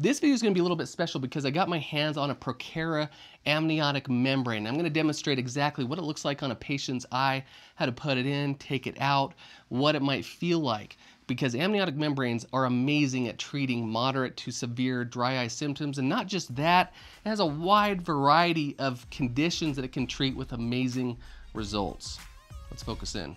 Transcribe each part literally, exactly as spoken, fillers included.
This video is going to be a little bit special because I got my hands on a Procara amniotic membrane. I'm going to demonstrate exactly what it looks like on a patient's eye, how to put it in, take it out, what it might feel like, because amniotic membranes are amazing at treating moderate to severe dry eye symptoms. And not just that, it has a wide variety of conditions that it can treat with amazing results. Let's focus in.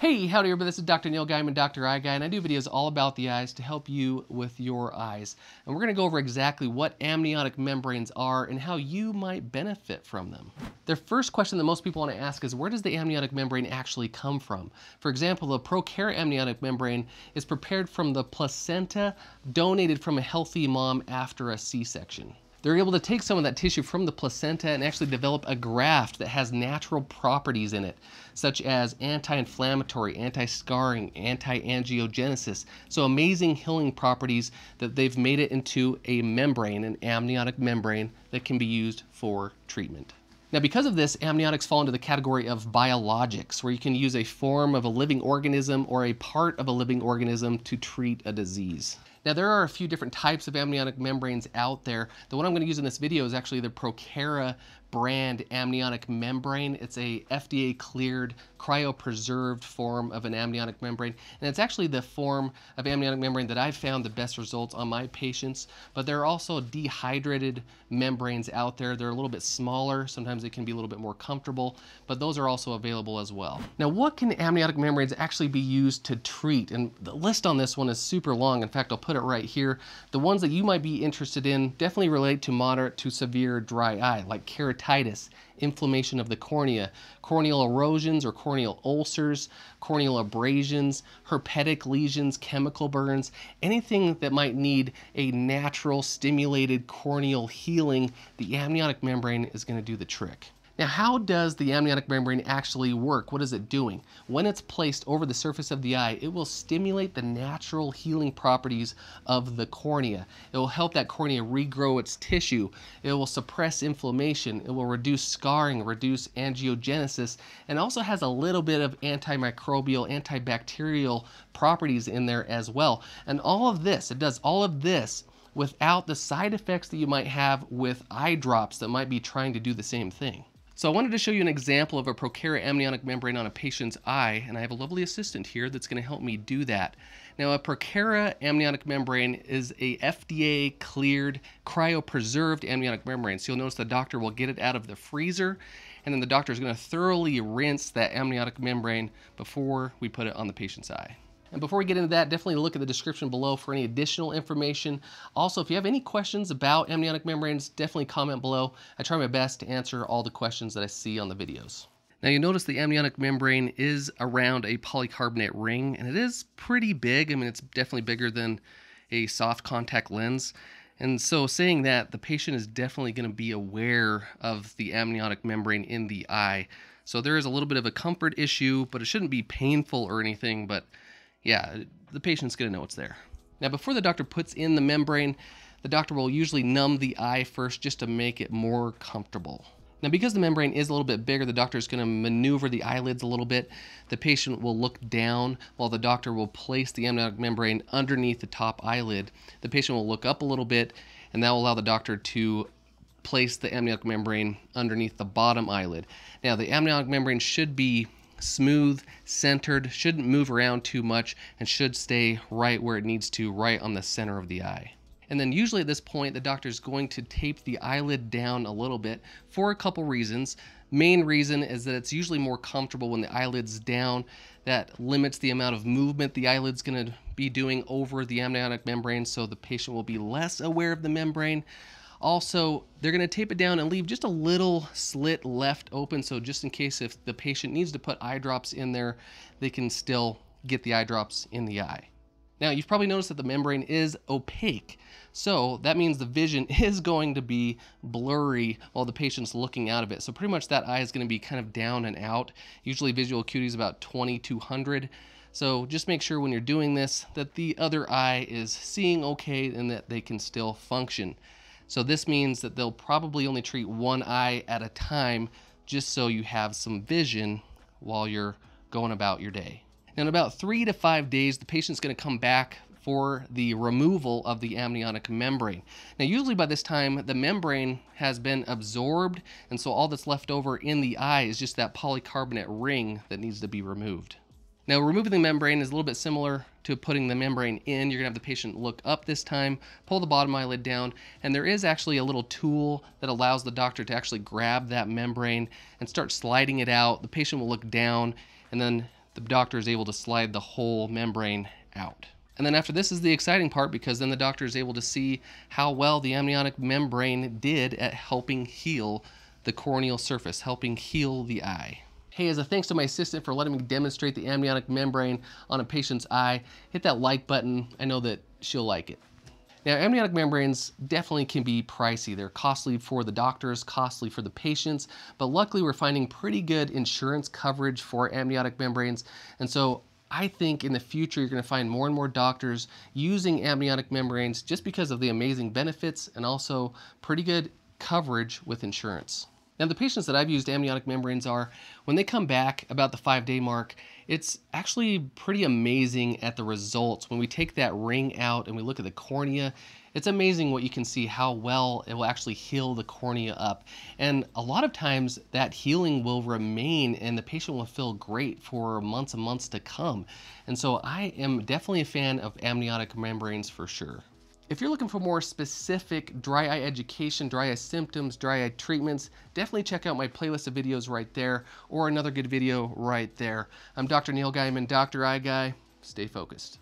Hey, howdy everybody, this is Doctor Neil Guymon, Doctor Eye Guy, and I do videos all about the eyes to help you with your eyes. And we're gonna go over exactly what amniotic membranes are and how you might benefit from them. The first question that most people wanna ask is, where does the amniotic membrane actually come from? For example, the Procara amniotic membrane is prepared from the placenta donated from a healthy mom after a C-section. They're able to take some of that tissue from the placenta and actually develop a graft that has natural properties in it, such as anti-inflammatory, anti-scarring, anti-angiogenesis. So amazing healing properties that they've made it into a membrane, an amniotic membrane that can be used for treatment. Now, because of this, amniotics fall into the category of biologics, where you can use a form of a living organism or a part of a living organism to treat a disease. Now, there are a few different types of amniotic membranes out there. The one I'm going to use in this video is actually the Procara brand amniotic membrane. It's a F D A-cleared, cryopreserved form of an amniotic membrane, and it's actually the form of amniotic membrane that I've found the best results on my patients. But there are also dehydrated membranes out there. They're a little bit smaller. Sometimes they can be a little bit more comfortable, but those are also available as well. Now, what can amniotic membranes actually be used to treat? And the list on this one is super long. In fact, I'll put it right here. The ones that you might be interested in definitely relate to moderate to severe dry eye, like keratitis, inflammation of the cornea, corneal erosions or corneal ulcers, corneal abrasions, herpetic lesions, chemical burns, anything that might need a natural stimulated corneal healing, the amniotic membrane is going to do the trick. Now, how does the amniotic membrane actually work? What is it doing? When it's placed over the surface of the eye, it will stimulate the natural healing properties of the cornea. It will help that cornea regrow its tissue. It will suppress inflammation. It will reduce scarring, reduce angiogenesis, and also has a little bit of antimicrobial, antibacterial properties in there as well. And all of this, it does all of this without the side effects that you might have with eye drops that might be trying to do the same thing. So I wanted to show you an example of a Procara amniotic membrane on a patient's eye, and I have a lovely assistant here that's going to help me do that. Now, a Procara amniotic membrane is a F D A-cleared, cryopreserved amniotic membrane. So you'll notice the doctor will get it out of the freezer, and then the doctor is going to thoroughly rinse that amniotic membrane before we put it on the patient's eye. And before we get into that, definitely look at the description below for any additional information. Also, if you have any questions about amniotic membranes, definitely comment below. I try my best to answer all the questions that I see on the videos. Now, you notice the amniotic membrane is around a polycarbonate ring, and it is pretty big. I mean, it's definitely bigger than a soft contact lens. And so saying that, the patient is definitely going to be aware of the amniotic membrane in the eye. So there is a little bit of a comfort issue, but it shouldn't be painful or anything, but yeah, the patient's going to know it's there. Now, before the doctor puts in the membrane, the doctor will usually numb the eye first just to make it more comfortable. Now, because the membrane is a little bit bigger, the doctor is going to maneuver the eyelids a little bit. The patient will look down while the doctor will place the amniotic membrane underneath the top eyelid. The patient will look up a little bit, and that will allow the doctor to place the amniotic membrane underneath the bottom eyelid. Now, the amniotic membrane should be smooth, centered, shouldn't move around too much, and should stay right where it needs to, right on the center of the eye. And then usually at this point, the doctor is going to tape the eyelid down a little bit for a couple reasons. Main reason is that it's usually more comfortable when the eyelid's down. That limits the amount of movement the eyelid's going to be doing over the amniotic membrane, so the patient will be less aware of the membrane. Also, they're going to tape it down and leave just a little slit left open, so just in case if the patient needs to put eye drops in there, they can still get the eye drops in the eye. Now, you've probably noticed that the membrane is opaque, so that means the vision is going to be blurry while the patient's looking out of it. So pretty much that eye is going to be kind of down and out. Usually visual acuity is about twenty to two hundred. So just make sure when you're doing this that the other eye is seeing okay and that they can still function. So this means that they'll probably only treat one eye at a time, just so you have some vision while you're going about your day. In about three to five days, the patient's going to come back for the removal of the amniotic membrane. Now, usually by this time, the membrane has been absorbed, and so all that's left over in the eye is just that polycarbonate ring that needs to be removed. Now, removing the membrane is a little bit similar to putting the membrane in. You're gonna have the patient look up this time, pull the bottom eyelid down, and there is actually a little tool that allows the doctor to actually grab that membrane and start sliding it out. The patient will look down, and then the doctor is able to slide the whole membrane out. And then after this is the exciting part, because then the doctor is able to see how well the amniotic membrane did at helping heal the corneal surface, helping heal the eye. Hey, as a thanks to my assistant for letting me demonstrate the amniotic membrane on a patient's eye, hit that like button. I know that she'll like it. Now, amniotic membranes definitely can be pricey. They're costly for the doctors, costly for the patients, but luckily we're finding pretty good insurance coverage for amniotic membranes. And so I think in the future you're going to find more and more doctors using amniotic membranes just because of the amazing benefits and also pretty good coverage with insurance. Now, the patients that I've used amniotic membranes are, when they come back about the five-day mark, it's actually pretty amazing at the results. When we take that ring out and we look at the cornea, it's amazing what you can see, how well it will actually heal the cornea up. And a lot of times that healing will remain and the patient will feel great for months and months to come. And so I am definitely a fan of amniotic membranes for sure. If you're looking for more specific dry eye education, dry eye symptoms, dry eye treatments, definitely check out my playlist of videos right there, or another good video right there. I'm Doctor Neil Guymon, Doctor Eye Guy. Stay focused.